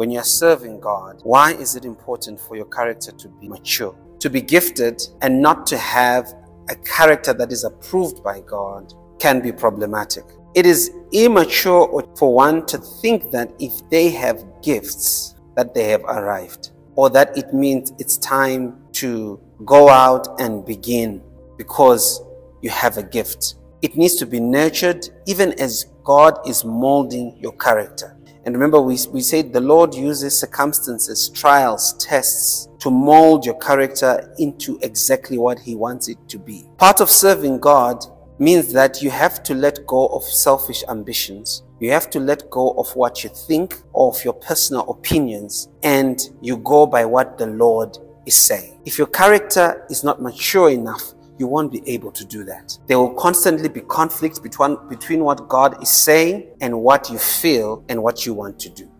when you are serving God, why is it important for your character to be mature, to be gifted, and not to have a character that is approved by God can be problematic. It is immature for one to think that if they have gifts, that they have arrived, or that it means it's time to go out and begin because you have a gift. It needs to be nurtured even as God is molding your character. And remember, we said the Lord uses circumstances, trials, tests to mold your character into exactly what He wants it to be. Part of serving God means that you have to let go of selfish ambitions. You have to let go of what you think or of your personal opinions, and you go by what the Lord is saying. If your character is not mature enough, you won't be able to do that. There will constantly be conflicts between what God is saying and what you feel and what you want to do.